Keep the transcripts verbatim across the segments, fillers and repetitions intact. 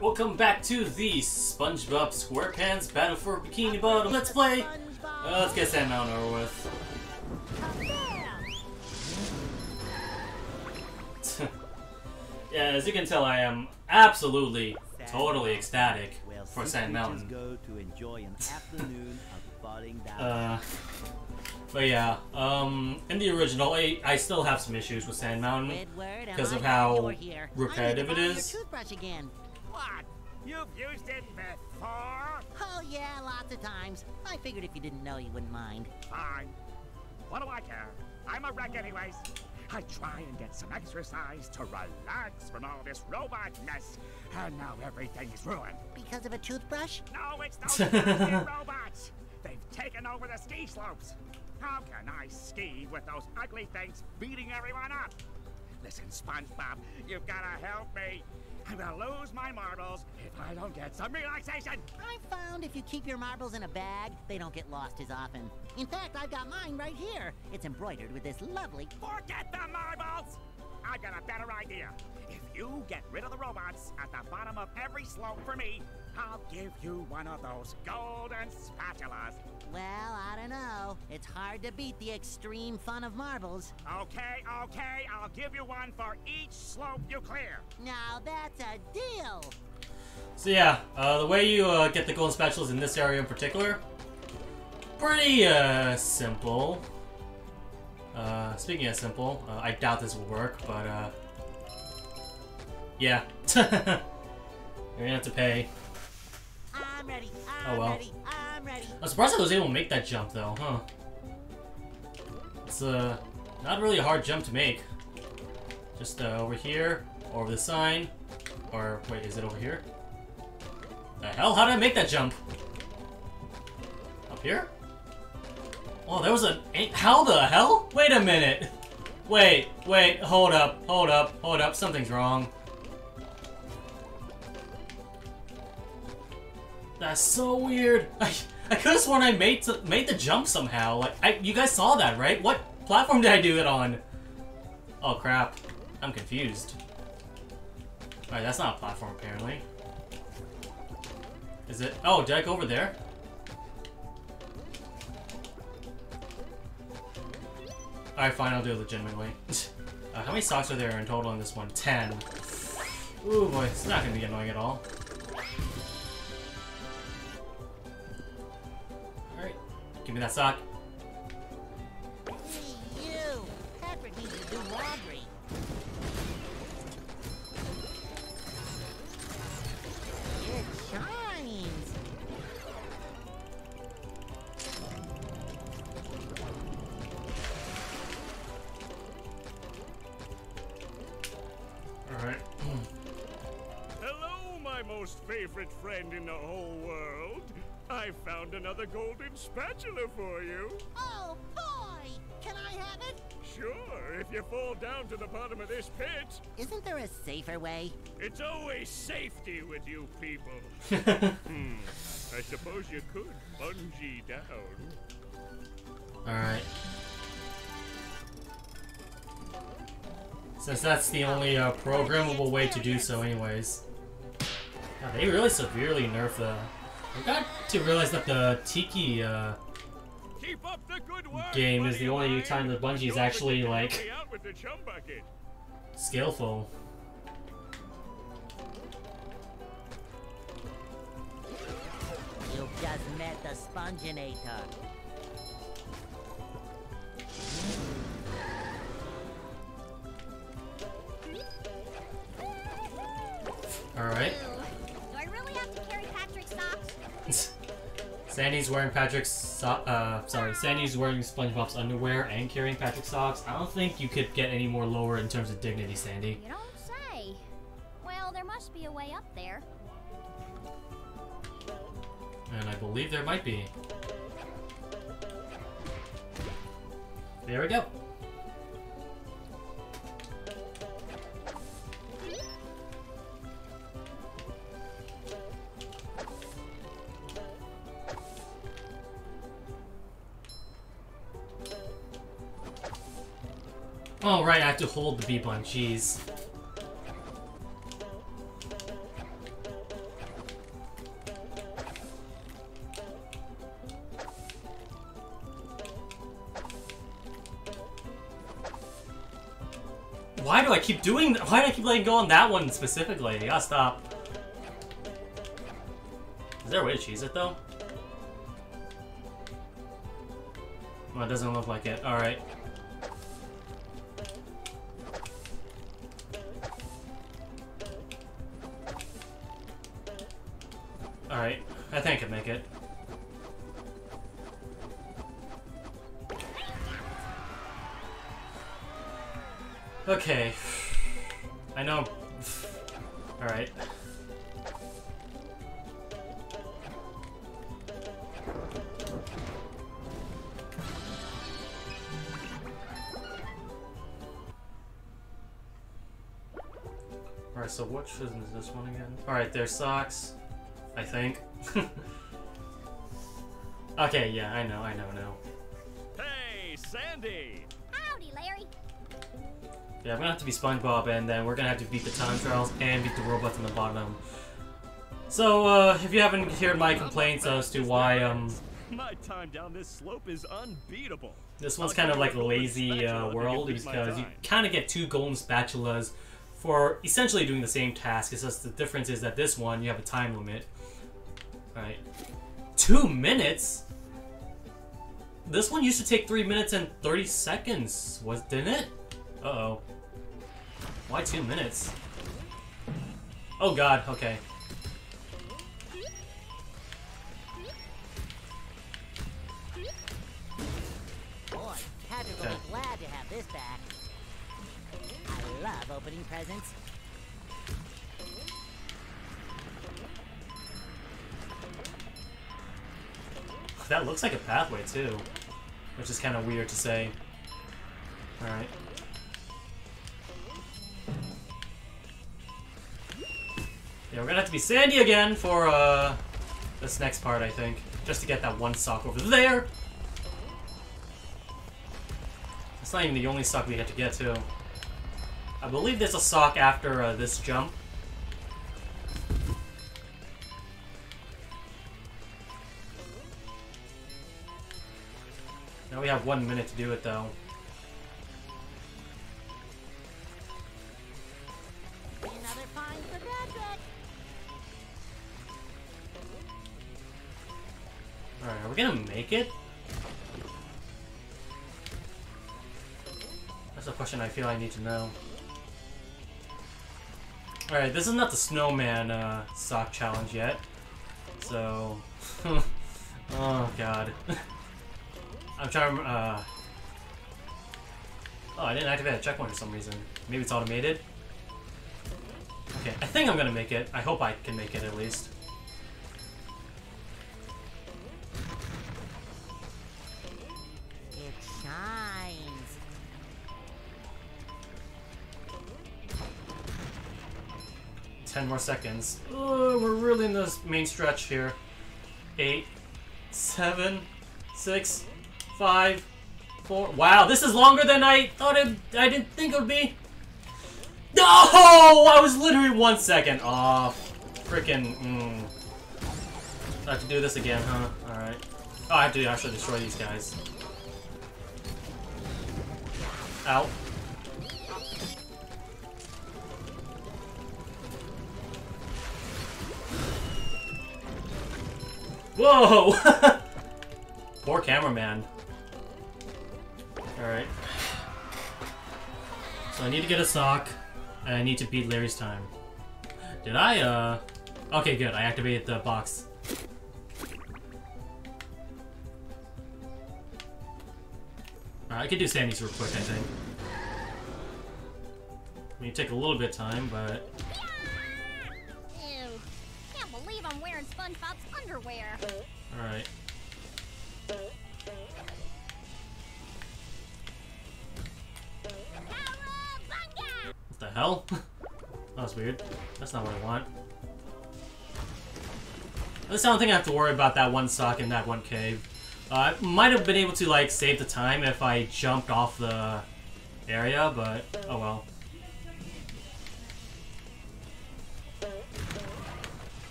Alright, welcome back to the SpongeBob SquarePants Battle for Bikini Bottom. Let's play! Uh, let's get Sand Mountain over with. Yeah, as you can tell, I am absolutely, totally ecstatic for Sand Mountain. uh, but yeah, um, in the original, I, I still have some issues with Sand Mountain because of how repetitive it is. What? You've used it before? Oh yeah, lots of times. I figured if you didn't know, you wouldn't mind. Fine. What do I care? I'm a wreck anyways. I try and get some exercise to relax from all this robot mess, and now everything is ruined. Because of a toothbrush? No, it's those robots. They've taken over the ski slopes. How can I ski with those ugly things beating everyone up? Listen, SpongeBob, you've got to help me. I'm gonna lose my marbles if I don't get some relaxation. I've found if you keep your marbles in a bag, they don't get lost as often. In fact, I've got mine right here. It's embroidered with this lovely... Forget the marbles! I've got a better idea. If you get rid of the robots at the bottom of every slope for me, I'll give you one of those golden spatulas. Well, I don't know. It's hard to beat the extreme fun of marbles. Okay, okay, I'll give you one for each slope you clear. Now that's a deal. So yeah, uh, the way you uh, get the golden spatulas in this area in particular, pretty uh, simple. Uh, speaking of simple, uh, I doubt this will work, but uh, yeah, you're gonna have to pay. I'm ready. I'm oh well. Ready, I'm ready. I'm surprised I was able to make that jump though, huh? It's uh, not really a hard jump to make. Just uh, over here, over the sign, or wait, is it over here? The hell? How did I make that jump? Up here? Oh, there was a... How the hell? Wait a minute. Wait, wait, hold up, hold up, hold up. Something's wrong. That's so weird. I, I could have sworn I made to, made the jump somehow. Like, I, you guys saw that, right? What platform did I do it on? Oh, crap. I'm confused. Alright, that's not a platform, apparently. Is it? Oh, did I go over there? Alright, fine, I'll do it legitimately. uh, how many socks are there in total in this one? ten. Ooh, boy, it's not gonna be annoying at all. Alright, give me that sock. Hey, you! Patrick needs to do laundry. It shines! Alright. Hello, my most favorite friend in the whole world. I found another golden spatula for you. Oh, boy! Can I have it? Sure, if you fall down to the bottom of this pit. Isn't there a safer way? It's always safety with you people. hmm, I suppose you could bungee down. Alright. Since that's the only uh, programmable way to do so anyways. God, they really severely nerfed the... I got to realize that the Tiki uh, Keep up the good work, game is the only time the bungee is actually, like, skillful. You just met the Sponginator. Alright. Do I really have to carry Patrick's socks? Sandy's wearing Patrick's so uh sorry, Sandy's wearing SpongeBob's underwear and carrying Patrick's socks. I don't think you could get any more lower in terms of dignity, Sandy. You don't say. Well, there must be a way up there. And I believe there might be. There we go. Oh, right, I have to hold the B-bun, jeez. Why do I keep doing that? Why do I keep letting go on that one specifically? I gotta stop. Is there a way to cheese it though? Well, it doesn't look like it. Alright. Alright. I think I can make it. Okay. I know. Alright. Alright, so which is this one again? Alright, there's socks. I think. Okay, yeah, I know, I know, no. Hey, Sandy! Howdy, Larry! Yeah, I'm gonna have to be SpongeBob, and then we're gonna have to beat the time trials and beat the robots in the bottom. So, uh, if you haven't heard my complaints as to why, um... my time down this slope is unbeatable. This one's kind of like a lazy uh, world, because you kind of get two golden spatulas for essentially doing the same task. It's just the difference is that this one, you have a time limit. Alright. Two minutes? This one used to take three minutes and thirty seconds, was, didn't it? Uh-oh. Why two minutes? Oh god, okay. Boy, Patrick will be glad to have this back. I love opening presents. That looks like a pathway too, which is kind of weird to say. Alright. Yeah, we're gonna have to be Sandy again for uh, this next part, I think. Just to get that one sock over there! That's not even the only sock we have to get to. I believe there's a sock after uh, this jump. Now we have one minute to do it, though. Another find for Patrick. All right, are we gonna make it? That's a question I feel I need to know. All right, this is not the snowman uh, sock challenge yet, so oh god. I'm trying to, uh... oh, I didn't activate a checkpoint for some reason. Maybe it's automated? Okay, I think I'm gonna make it. I hope I can make it, at least. It shines! Ten more seconds. Oh, we're really in this main stretch here. Eight, seven, six... Five, four. Wow, this is longer than I thought it. I didn't think it would be. No, oh, I was literally one second off. Oh, freaking. Mm. I have to do this again, huh? All right. Oh, I have to actually destroy these guys. Ow. Whoa! Poor cameraman. Alright. So I need to get a sock, and I need to beat Larry's time. Did I, uh... okay, good. I activated the box. Alright, I could do Sandy's real quick, I think. I mean, it took a little bit of time, but... yeah! Ew. Can't believe I'm wearing SpongeBob's underwear. Alright. What the hell? That was weird. That's not what I want. At least I don't think I have to worry about that one sock in that one cave. Uh, I might have been able to like save the time if I jumped off the area, but oh well.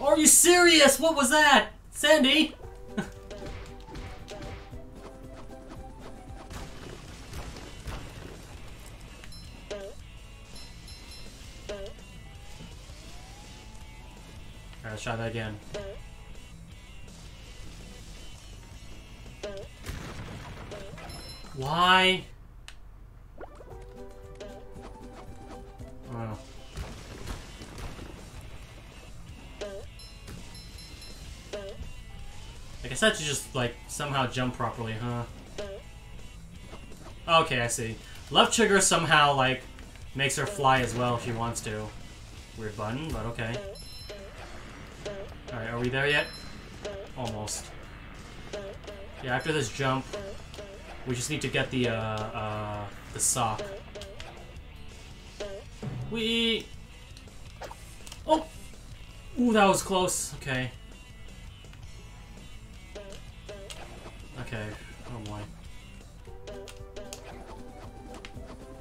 Are you serious? What was that? Sandy? Alright, let's try that again. Why? Oh. I guess I have to just, like, somehow jump properly, huh? Okay, I see. Left trigger somehow, like, makes her fly as well if she wants to. Weird button, but okay. Alright, are we there yet? Almost. Yeah, after this jump, we just need to get the, uh, uh, the sock. Whee! Oh! Ooh, that was close. Okay. Okay. Oh, boy.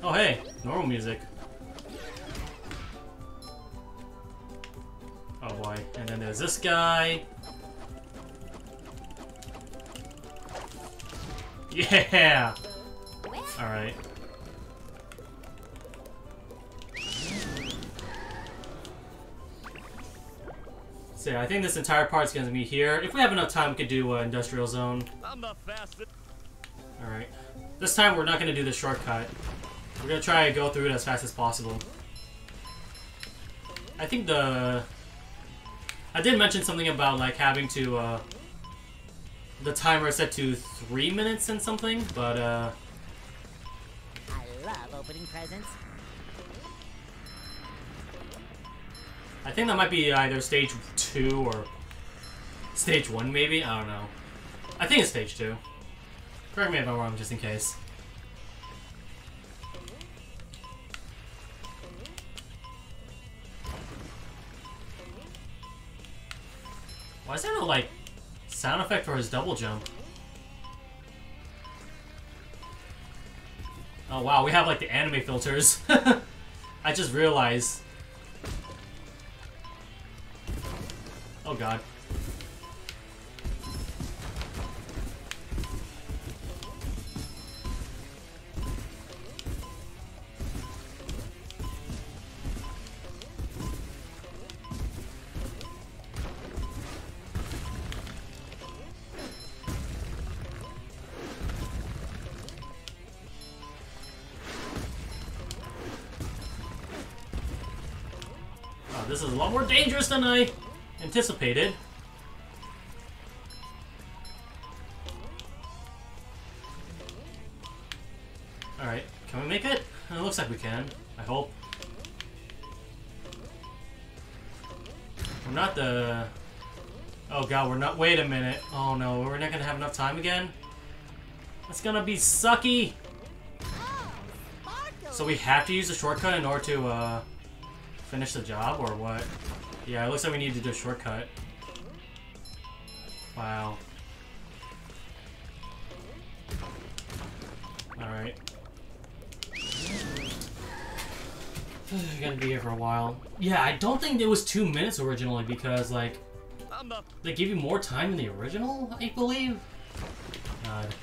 Oh, hey! Normal music. Oh, boy. And then there's this guy. Yeah! Alright. So yeah, I think this entire part's gonna be here. If we have enough time, we could do uh, Industrial Zone. Alright. This time we're not gonna do the shortcut. We're gonna try to go through it as fast as possible. I think the... I did mention something about like having to... Uh, the timer is set to three minutes and something, but uh... I love opening presents. I think that might be either stage two or stage one, maybe? I don't know. I think it's stage two. Correct me if I'm wrong, just in case. Why is there no, like, sound effect for his double jump? Oh, wow, we have, like, the anime filters. I just realized... Oh god. Oh, this is a lot more dangerous than I... anticipated. Alright, can we make it? It looks like we can. I hope. We're not the... Oh god, we're not... Wait a minute. Oh no, we're not gonna have enough time again? That's gonna be sucky! So we have to use a shortcut in order to, uh... finish the job, or what? Yeah, it looks like we need to do a shortcut. Wow. Alright. We're gonna be here for a while. Yeah, I don't think it was two minutes originally because, like, they give you more time in the original, I believe? God.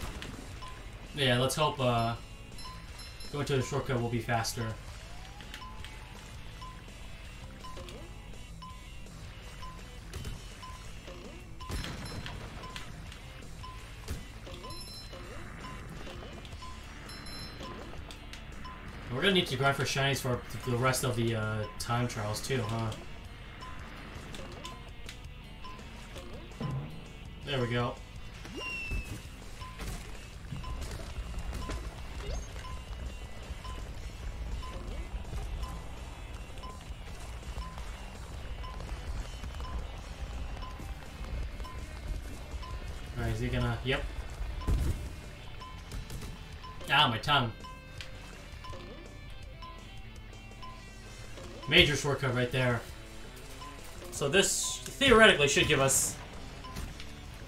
Yeah, let's hope uh, going to the shortcut will be faster. We're gonna need to grind for shinies for the rest of the uh, time trials too, huh? There we go. Alright, is he gonna... Yep. Ah, my tongue. Major shortcut right there. So this theoretically should give us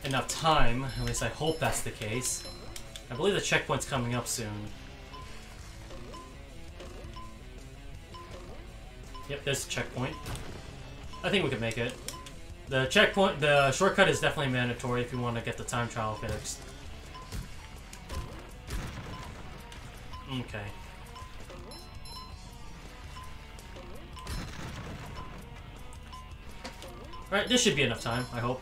enough time. At least I hope that's the case. I believe the checkpoint's coming up soon. Yep, there's the checkpoint. I think we can make it. The checkpoint, the shortcut is definitely mandatory if you want to get the time trial fixed. Okay. Alright, this should be enough time, I hope.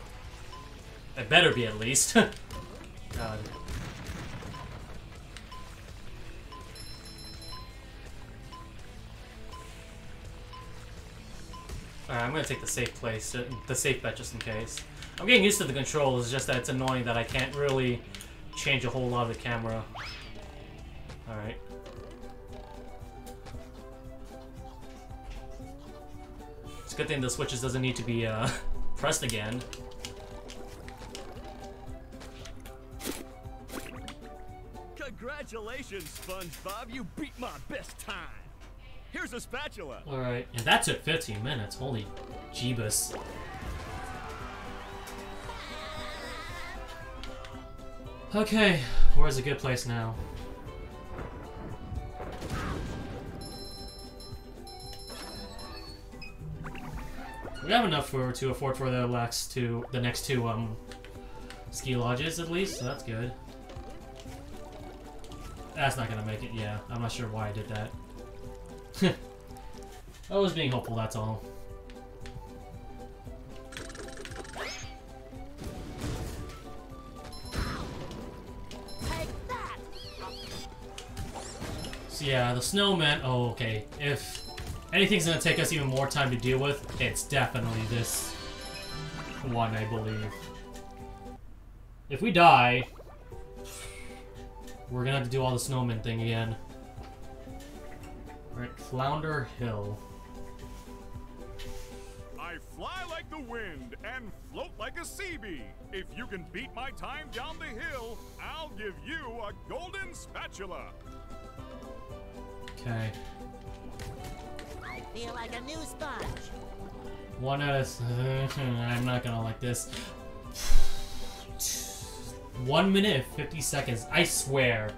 It better be, at least. God. Alright, I'm gonna take the safe place, the safe bet just in case. I'm getting used to the controls, it's just that it's annoying that I can't really change a whole lot of the camera. Alright. It's a good thing the switches doesn't need to be uh, pressed again. Congratulations, SpongeBob, you beat my best time. Here's a spatula. Alright, and that took fifteen minutes. Holy jeebus. Okay, where's a good place now? We have enough for to afford for the last two, the next two um ski lodges at least, so that's good. That's not gonna make it, yeah. I'm not sure why I did that. I was being hopeful, that's all. Take that. So yeah, the snowman, oh okay, if anything's gonna take us even more time to deal with, it's definitely this one, I believe. If we die, we're gonna have to do all the snowman thing again. All right, Flounder Hill. I fly like the wind and float like a sea bee. If you can beat my time down the hill, I'll give you a golden spatula. Okay. I feel like a new sponge. One out of... I'm not gonna like this. One minute and fifty seconds. I swear,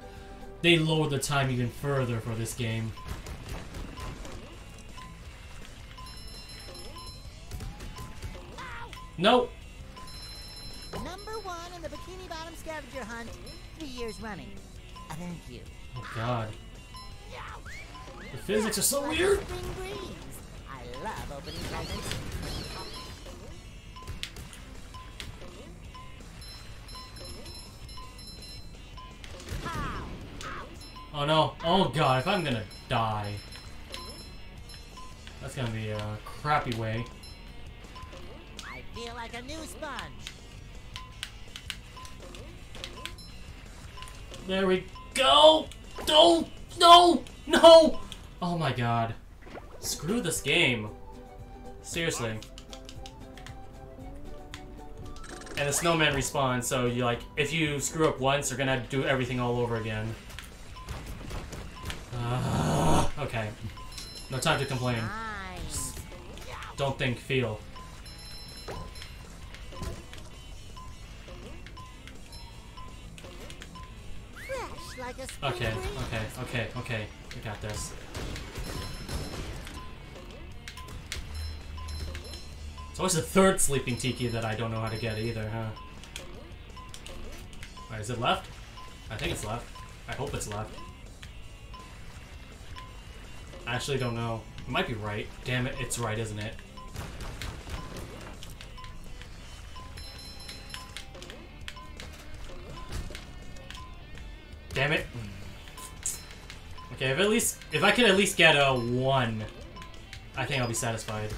they lowered the time even further for this game. Nope. Number one in the Bikini Bottom scavenger hunt, three years running. I thank you. Oh God. The physics are so weird. I love opening presents. Oh no! Oh God! If I'm gonna die, that's gonna be a crappy way. Feel like a new sponge. There we go. No, no, no. Oh my God. Screw this game. Seriously. And the snowman respawns, so you like if you screw up once, you're gonna have to do everything all over again. Uh, okay. No time to complain. Just don't think, feel. Okay, okay, okay, okay. We got this. It's always the third sleeping tiki that I don't know how to get either, huh? Alright, is it left? I think it's left. I hope it's left. I actually don't know. It might be right. Damn it, it's right, isn't it? Damn it. Okay, if at least if I could at least get a one, I think I'll be satisfied.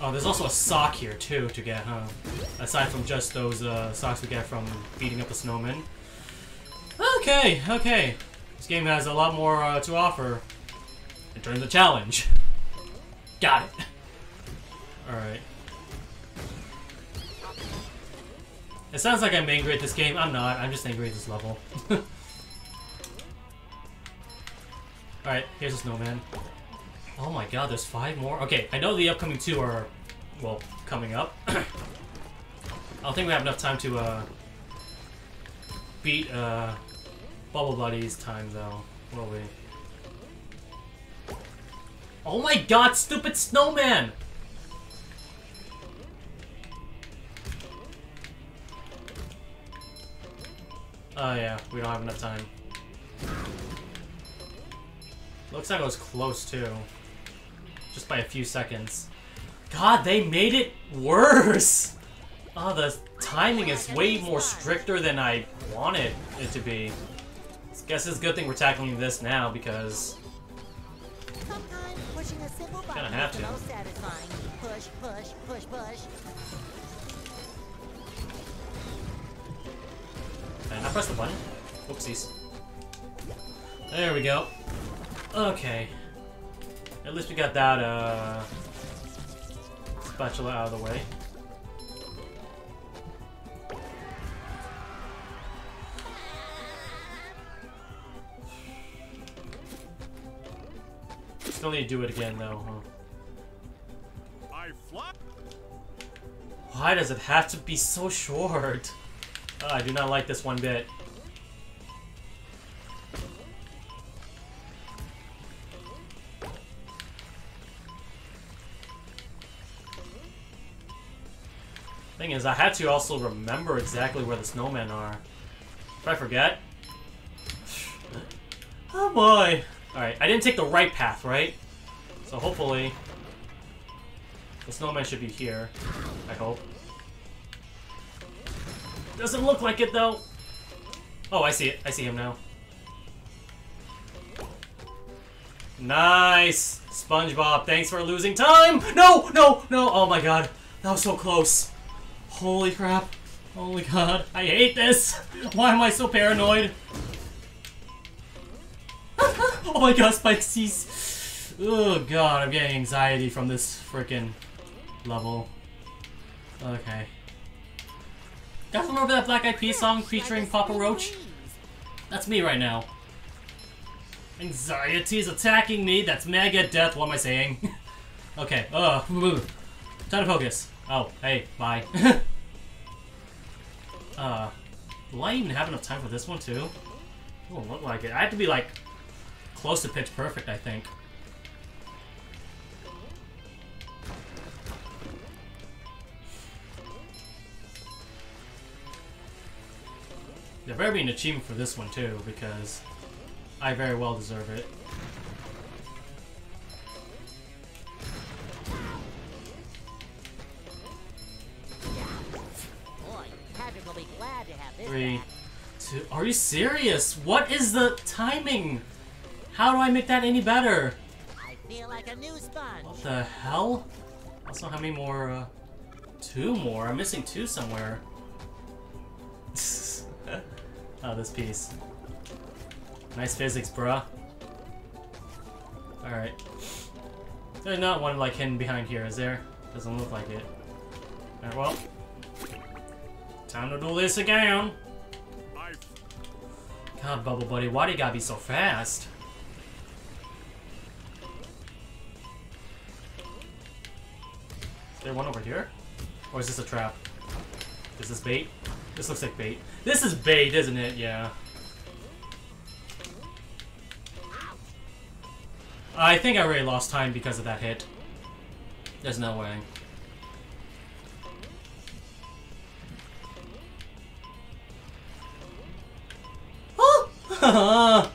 Oh, there's also a sock here too to get, huh? Aside from just those uh, socks we get from beating up the snowman. Okay, okay. This game has a lot more uh, to offer in terms of challenge. Got it. All right. It sounds like I'm angry at this game. I'm not. I'm just angry at this level. Alright, here's a snowman. Oh my God, there's five more? Okay, I know the upcoming two are, well, coming up. I don't think we have enough time to uh, beat uh, Bubble Buddy's time, though, will we? Oh my God, stupid snowman! Oh yeah, we don't have enough time. Looks like I was close too. Just by a few seconds. God, they made it worse! Oh, the timing is way more stricter than I wanted it to be. I guess it's a good thing we're tackling this now, because... Sometimes pushing a simple button gonna have to. Most satisfying. Push, push, push, push. And I press the button. Whoopsies. There we go. Okay. At least we got that uh, spatula out of the way. Still need to do it again, though, huh? I flop. Why does it have to be so short? Oh, I do not like this one bit. Thing is, I had to also remember exactly where the snowmen are. If I forget... Oh boy! Alright, I didn't take the right path, right? So hopefully... the snowman should be here. I hope. Doesn't look like it, though! Oh, I see it. I see him now. Nice! SpongeBob, thanks for losing time! No! No! No! Oh my god. That was so close. Holy crap. Holy god. I hate this! Why am I so paranoid? Oh my god, Spikesies! Oh god, I'm getting anxiety from this frickin' level. Okay. Guys, remember that Black Eyed Pea song featuring Papa Roach? That's me right now. Anxiety is attacking me, that's mega death, what am I saying? Okay, ugh, time to focus. Oh, hey, bye. uh, will I even have enough time for this one too? It won't look like it. I have to be like... close to pitch perfect, I think. There better be an achievement for this one too, because I very well deserve it. Boy, Patrick will be glad to have this. Three, two. Are you serious? What is the timing? How do I make that any better? I feel like a new sponge. What the hell? Also, how many more? Uh, two more? I'm missing two somewhere. Oh, this piece. Nice physics, bruh. Alright. There's not one like hidden behind here, is there? Doesn't look like it. Alright, well. Time to do this again. God, Bubble Buddy, why do you gotta be so fast? Is there one over here? Or is this a trap? Is this bait? This looks like bait. This is bait, isn't it? Yeah. I think I already lost time because of that hit. There's no way. Oh!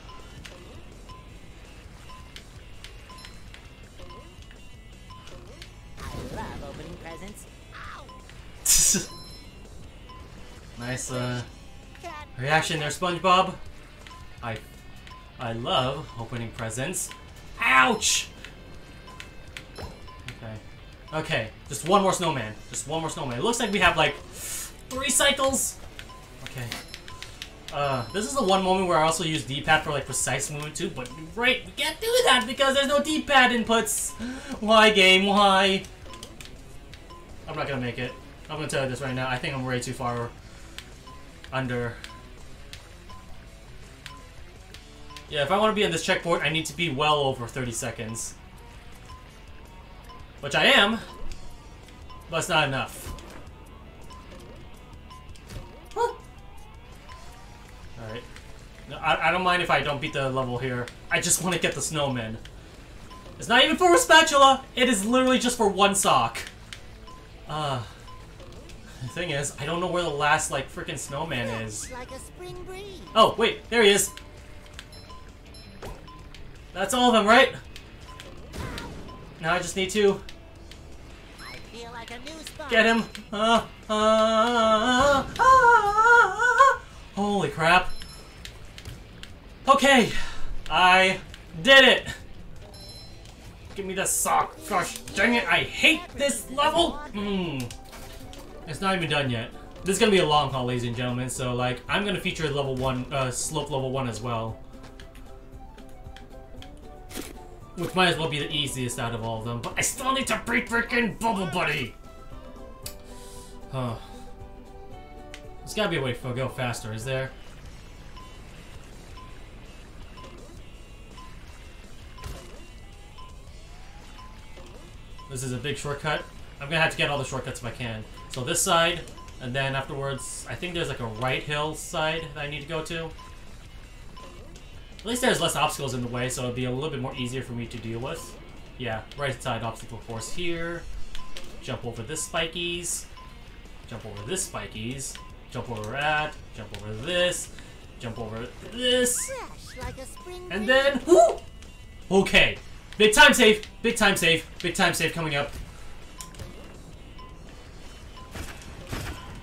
Nice uh, reaction there, SpongeBob. I, I love opening presents. Ouch! Okay, okay. Just one more snowman. Just one more snowman. It looks like we have like three cycles. Okay. Uh, this is the one moment where I also use D-pad for like precise movement too. But right, we can't do that because there's no D-pad inputs. Why, game? Why? I'm not gonna make it. I'm gonna tell you this right now. I think I'm way too far under. Yeah, if I want to be on this checkpoint, I need to be well over thirty seconds. Which I am, but it's not enough. Huh. Alright. No, I, I don't mind if I don't beat the level here. I just want to get the snowman. It's not even for a spatula! It is literally just for one sock. Uh... The thing is, I don't know where the last, like, freaking snowman is. Like a spring breeze. Oh, wait, there he is. That's all of them, right? Now I just need to like a new spot. Get him! Uh, uh, uh, uh, uh, holy crap. Okay, I did it! Give me the sock. Gosh dang it, I hate this level! Mmm. It's not even done yet. This is gonna be a long haul, ladies and gentlemen, so like, I'm gonna feature level one, uh, slope level one as well. Which might as well be the easiest out of all of them, but I still need to beat freaking Bubble Buddy! Huh. There's gotta be a way for go faster, is there? This is a big shortcut. I'm gonna have to get all the shortcuts if I can. So this side, and then afterwards, I think there's like a right hill side that I need to go to. At least there's less obstacles in the way, so it'll be a little bit more easier for me to deal with. Yeah, right side obstacle course here. Jump over this spikies. Jump over this spikies. Jump over that. Jump over this. Jump over this. And then, whoo! Okay. Big time save! Big time save! Big time save coming up.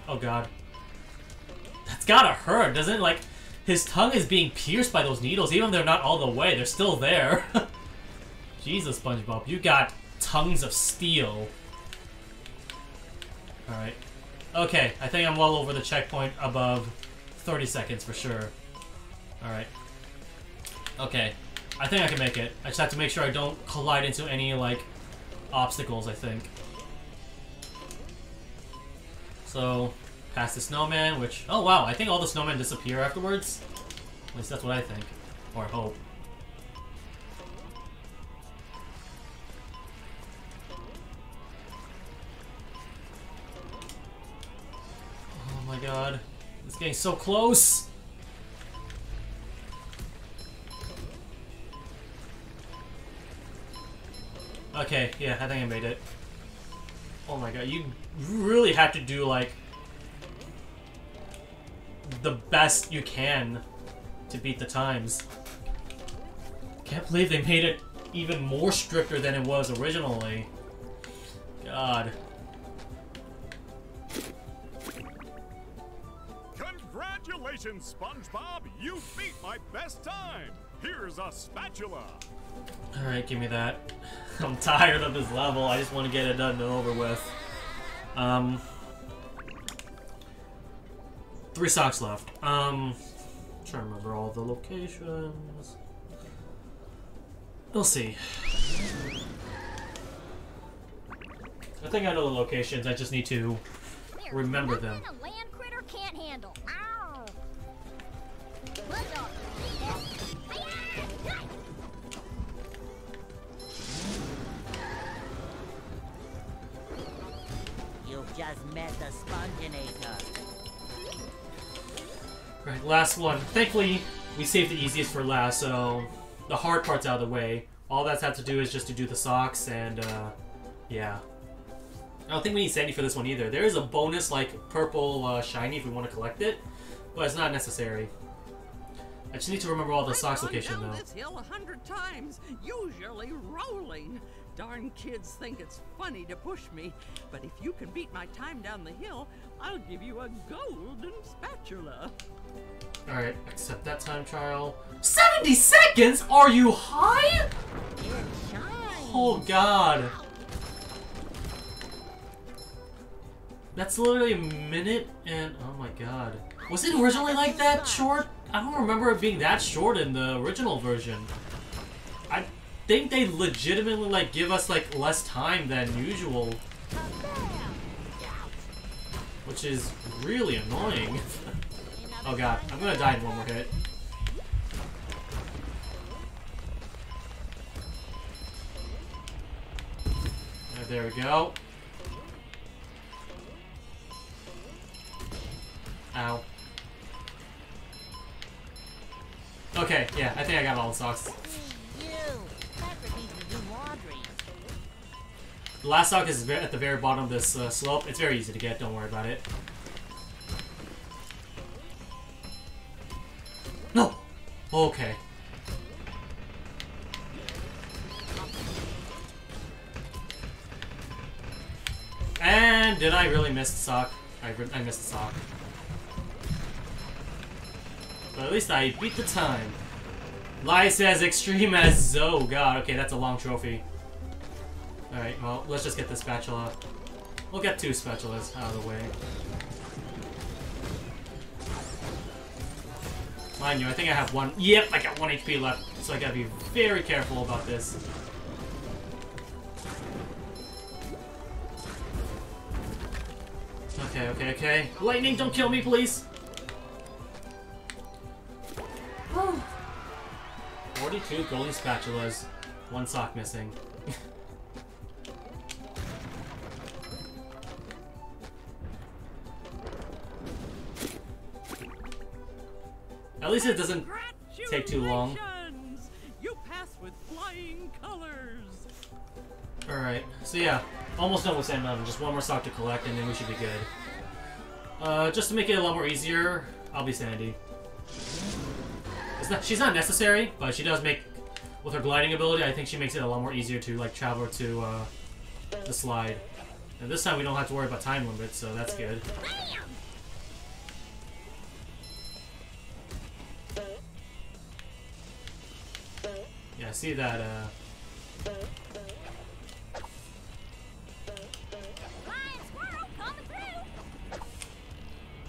Oh god. That's gotta hurt, doesn't it? Like, his tongue is being pierced by those needles, even though they're not all the way. They're still there. Jesus, SpongeBob. You got tongues of steel. Alright. Okay, I think I'm well over the checkpoint above thirty seconds for sure. Alright. Okay. I think I can make it. I just have to make sure I don't collide into any, like, obstacles, I think. So... past the snowman, which... oh, wow. I think all the snowmen disappear afterwards. At least that's what I think. Or hope. Oh, my God. It's getting so close. Okay. Yeah, I think I made it. Oh, my God. You really have to do, like... the best you can to beat the times. Can't believe they made it even more stricter than it was originally. God. Congratulations, SpongeBob! You beat my best time! Here's a spatula! Alright, give me that. I'm tired of this level. I just want to get it done and over with. Um... Three socks left. Um, trying to remember all the locations. We'll see. I think I know the locations. I just need to remember them. You've just met the Sponginator. Right, last one. Thankfully, we saved the easiest for last, so the hard part's out of the way. All that's had to do is just to do the socks, and, uh, yeah. I don't think we need Sandy for this one either. There is a bonus, like, purple uh, shiny if we want to collect it, but it's not necessary. I just need to remember all the socks location, though. I've gone down this hill a hundred times, usually rolling. Darn kids think it's funny to push me, but if you can beat my time down the hill, I'll give you a golden spatula. Alright, accept that time trial. seventy seconds? Are you high? Oh god. That's literally a minute and... oh my god. Was it originally like that short? I don't remember it being that short in the original version. I... I think they legitimately like give us like less time than usual, which is really annoying. Oh god, I'm gonna die in one more hit. Right, there we go. Ow. Okay, yeah, I think I got all the socks. The last sock is at the very bottom of this uh, slope. It's very easy to get, don't worry about it. No! Okay. And Man, did I really miss the sock? I, I missed the sock. But at least I beat the time. Life's as extreme as... Oh, God. Okay, that's a long trophy. Alright, well, let's just get the spatula. We'll get two spatulas out of the way. Mind you, I think I have one... Yep, I got one H P left. So I gotta be very careful about this. Okay, okay, okay. Lightning, don't kill me, please! Whew. forty-two golden spatulas. One sock missing. At least it doesn't take too long. You pass with flying colors. Alright, so yeah, almost done with Sand Mountain. Just one more sock to collect and then we should be good. Uh, just to make it a lot more easier, I'll be Sandy. It's not, she's not necessary, but she does make, with her gliding ability, I think she makes it a lot more easier to like travel to uh, the slide. And this time we don't have to worry about time limits, so that's good. Yeah, I see that, uh...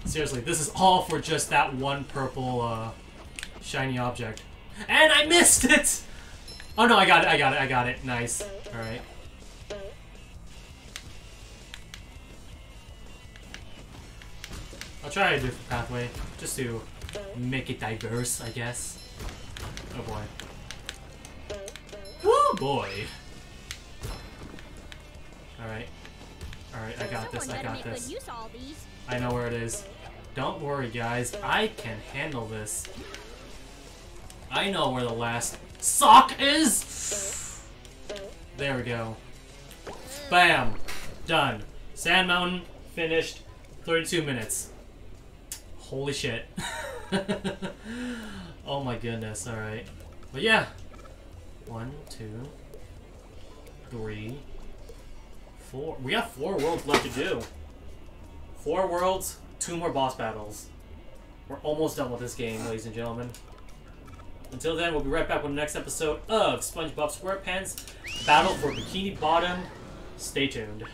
Seriously, this is all for just that one purple, uh, shiny object. And I missed it! Oh no, I got it, I got it, I got it. Nice. Alright. I'll try a different pathway, just to make it diverse, I guess. Oh boy. Oh boy. Alright. Alright, I got this, I got this. I know where it is. Don't worry, guys. I can handle this. I know where the last sock is! There we go. Bam! Done. Sand Mountain, finished. thirty-two minutes. Holy shit. Oh my goodness, alright. But yeah. One, two, three, four. We have four worlds left to do. Four worlds, two more boss battles. We're almost done with this game, ladies and gentlemen. Until then, we'll be right back with the next episode of SpongeBob SquarePants Battle for Bikini Bottom. Stay tuned.